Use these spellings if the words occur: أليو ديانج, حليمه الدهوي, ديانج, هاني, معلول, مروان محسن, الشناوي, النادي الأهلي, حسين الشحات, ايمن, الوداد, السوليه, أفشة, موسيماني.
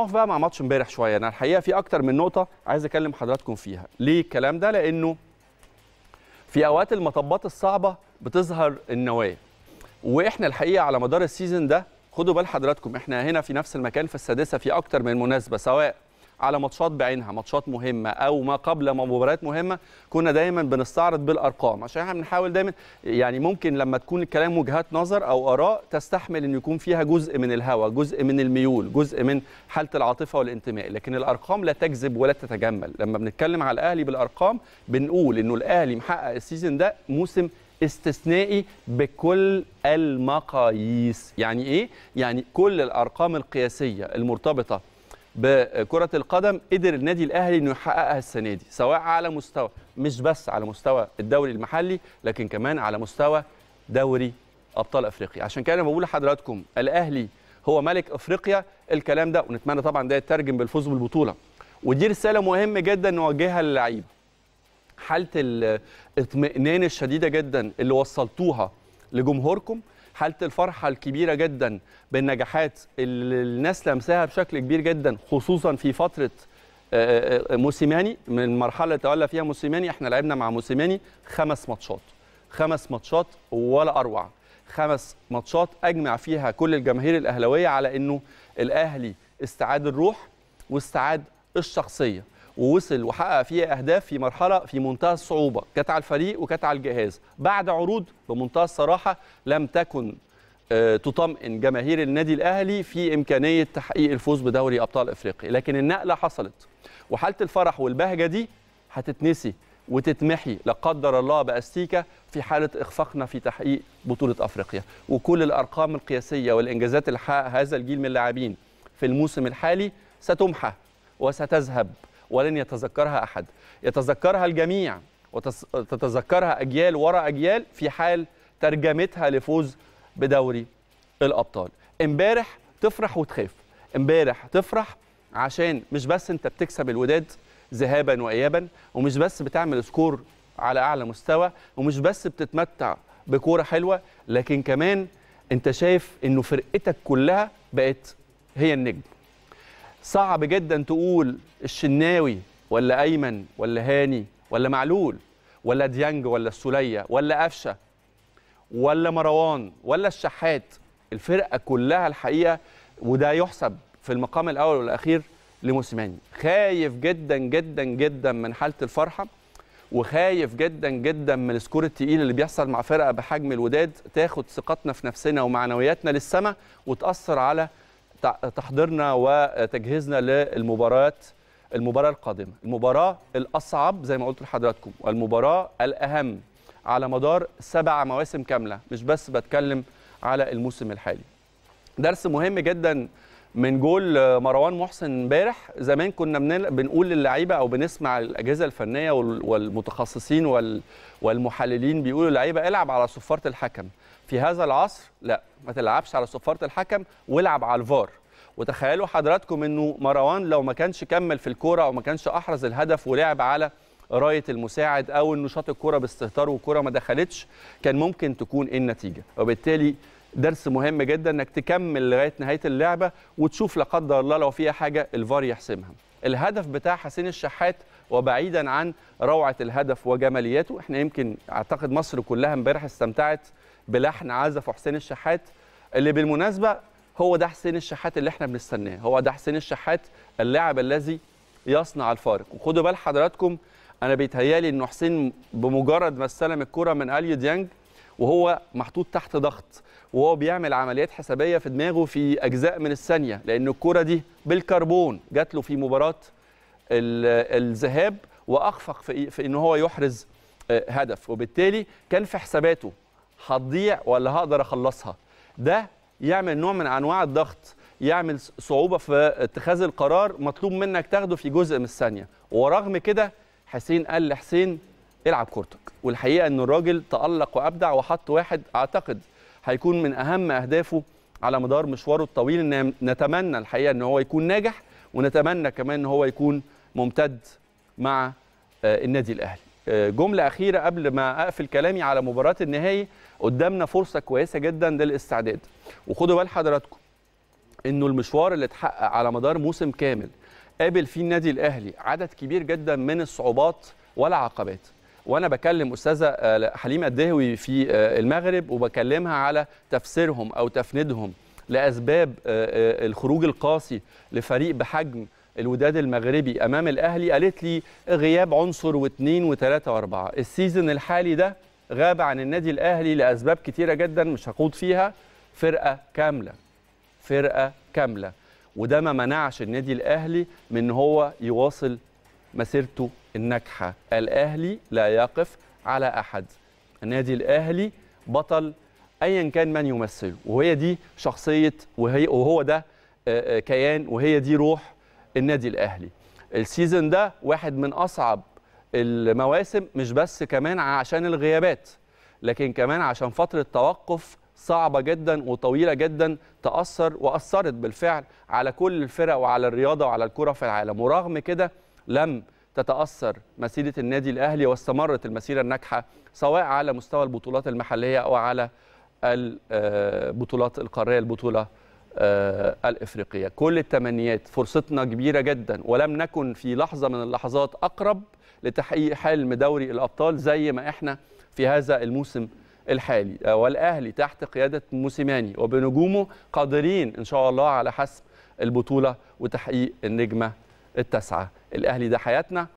نقف بقى مع ماتش امبارح شويه. انا الحقيقه في اكتر من نقطه عايز اكلم حضراتكم فيها. ليه الكلام ده؟ لانه في اوقات المطبات الصعبه بتظهر النوايا، واحنا الحقيقه على مدار السيزون ده، خدوا بال حضراتكم، احنا هنا في نفس المكان في السادسه في اكتر من مناسبه، سواء على ماتشات بعينها، ماتشات مهمه او ما قبل مباريات مهمه، كنا دايما بنستعرض بالارقام، عشان احنا بنحاول دايما يعني ممكن لما تكون الكلام وجهات نظر او اراء تستحمل ان يكون فيها جزء من الهوى، جزء من الميول، جزء من حاله العاطفه والانتماء، لكن الارقام لا تكذب ولا تتجمل. لما بنتكلم على الاهلي بالارقام بنقول انه الاهلي محقق السيزون ده موسم استثنائي بكل المقاييس. يعني ايه؟ يعني كل الارقام القياسيه المرتبطه بكرة القدم قدر النادي الأهلي انه يحققها السنة دي، سواء على مستوى، مش بس على مستوى الدوري المحلي، لكن كمان على مستوى دوري أبطال أفريقيا. عشان كده أنا بقول لحضراتكم الأهلي هو ملك أفريقيا. الكلام ده ونتمنى طبعا ده يترجم بالفوز بالبطولة، ودي رسالة مهمة جدا نوجهها للعيبة. حالة الاطمئنان الشديدة جدا اللي وصلتوها لجمهوركم، حالة الفرحة الكبيرة جدا بالنجاحات اللي الناس لمساها بشكل كبير جدا، خصوصا في فترة موسيماني، من المرحلة اللي تولى فيها موسيماني. احنا لعبنا مع موسيماني 5 ماتشات، 5 ماتشات ولا أروع، 5 ماتشات أجمع فيها كل الجماهير الأهلاوية على أنه الأهلي استعاد الروح واستعاد الشخصية، ووصل وحقق فيها أهداف في مرحلة في منتهى الصعوبة، كانت على الفريق وكانت على الجهاز، بعد عروض بمنتهى الصراحة لم تكن تطمئن جماهير النادي الأهلي في إمكانية تحقيق الفوز بدوري أبطال أفريقيا، لكن النقلة حصلت، وحالة الفرح والبهجة دي هتتنسي وتتمحي لا قدر الله باستيكه في حاله اخفاقنا في تحقيق بطولة أفريقيا. وكل الأرقام القياسية والإنجازات اللي حققها هذا الجيل من اللاعبين في الموسم الحالي ستمحى وستذهب، ولن يتذكرها أحد، يتذكرها الجميع وتتذكرها أجيال وراء أجيال في حال ترجمتها لفوز بدوري الأبطال. امبارح تفرح وتخاف، امبارح تفرح عشان مش بس أنت بتكسب الوداد ذهابا وإيابا، ومش بس بتعمل سكور على أعلى مستوى، ومش بس بتتمتع بكورة حلوة، لكن كمان أنت شايف أنه فرقتك كلها بقت هي النجم. صعب جدا تقول الشناوي ولا ايمن ولا هاني ولا معلول ولا ديانج ولا السوليه ولا أفشة ولا مروان ولا الشحات. الفرقه كلها الحقيقه، وده يحسب في المقام الاول والاخير لموسيماني. خايف جدا جدا جدا من حاله الفرحه، وخايف جدا جدا من السكور التقيل اللي بيحصل مع فرقه بحجم الوداد تاخد ثقتنا في نفسنا ومعنوياتنا للسما وتاثر على تحضيرنا وتجهيزنا للمباراة القادمة، المباراة الأصعب زي ما قلت لحضراتكم، والمباراة الأهم على مدار 7 مواسم كاملة، مش بس بتكلم على الموسم الحالي. درس مهم جدا من جول مروان محسن امبارح. زمان كنا بنقول للعيبة أو بنسمع الأجهزة الفنية والمتخصصين والمحللين بيقولوا للعيبة العب على صفارة الحكم. في هذا العصر لا، ما تلعبش على صفارة الحكم والعب على الفار. وتخيلوا حضراتكم انه مروان لو ما كانش كمل في الكوره او ما كانش احرز الهدف ولعب على رايه المساعد، او انه شاط الكوره باستهتار والكوره ما دخلتش، كان ممكن تكون ايه النتيجه. وبالتالي درس مهم جدا انك تكمل لغايه نهايه اللعبه وتشوف لا قدر الله لو فيها حاجه الفار يحسمها. الهدف بتاع حسين الشحات، وبعيدا عن روعه الهدف وجمالياته، احنا يمكن اعتقد مصر كلها امبارح استمتعت بلحن عزف حسين الشحات، اللي بالمناسبه هو ده حسين الشحات اللي احنا بنستناه، هو ده حسين الشحات اللاعب الذي يصنع الفارق. وخدوا بال حضراتكم، انا بيتهيالي انه حسين بمجرد ما استلم الكره من أليو ديانج وهو محطوط تحت ضغط، وهو بيعمل عمليات حسابيه في دماغه في اجزاء من الثانيه، لان الكره دي بالكربون جات له في مباراه الذهاب واخفق في ان هو يحرز هدف، وبالتالي كان في حساباته هتضيع ولا هقدر اخلصها. ده يعمل نوع من انواع الضغط، يعمل صعوبه في اتخاذ القرار مطلوب منك تاخده في جزء من الثانيه، ورغم كده حسين قال لحسين العب كورتك. والحقيقه ان الراجل تالق وابدع وحط واحد اعتقد هيكون من اهم اهدافه على مدار مشواره الطويل. نتمنى الحقيقه ان هو يكون ناجح، ونتمنى كمان ان هو يكون ممتد مع النادي الاهلي. جملة أخيرة قبل ما أقفل كلامي على مباراة النهائي. قدامنا فرصة كويسة جدا للاستعداد، وخدوا بال حضراتكم انه المشوار اللي اتحقق على مدار موسم كامل قابل فيه النادي الاهلي عدد كبير جدا من الصعوبات والعقبات. وانا بكلم استاذه حليمه الدهوي في المغرب وبكلمها على تفسيرهم او تفندهم لاسباب الخروج القاسي لفريق بحجم الوداد المغربي امام الاهلي، قالت لي غياب عنصر واثنين وثلاثه واربعه. السيزون الحالي ده غاب عن النادي الاهلي لاسباب كتيره جدا مش هخوض فيها، فرقه كامله، وده ما منعش النادي الاهلي من ان هو يواصل مسيرته الناجحه. الاهلي لا يقف على احد، النادي الاهلي بطل ايا كان من يمثله، وهي دي شخصيه وهو ده كيان وهي دي روح النادي الاهلي. السيزون ده واحد من اصعب المواسم، مش بس كمان عشان الغيابات، لكن كمان عشان فتره توقف صعبه جدا وطويله جدا تاثر واثرت بالفعل على كل الفرق وعلى الرياضه وعلى الكره في العالم. ورغم كده لم تتاثر مسيره النادي الاهلي واستمرت المسيره الناجحه سواء على مستوى البطولات المحليه او على البطولات القاريه، البطوله الافريقيه. كل التمنيات، فرصتنا كبيره جدا ولم نكن في لحظه من اللحظات اقرب لتحقيق حلم دوري الابطال زي ما احنا في هذا الموسم الحالي. والاهلي تحت قياده موسيماني وبنجومه قادرين ان شاء الله على حسم البطوله وتحقيق النجمه التاسعه. الاهلي ده حياتنا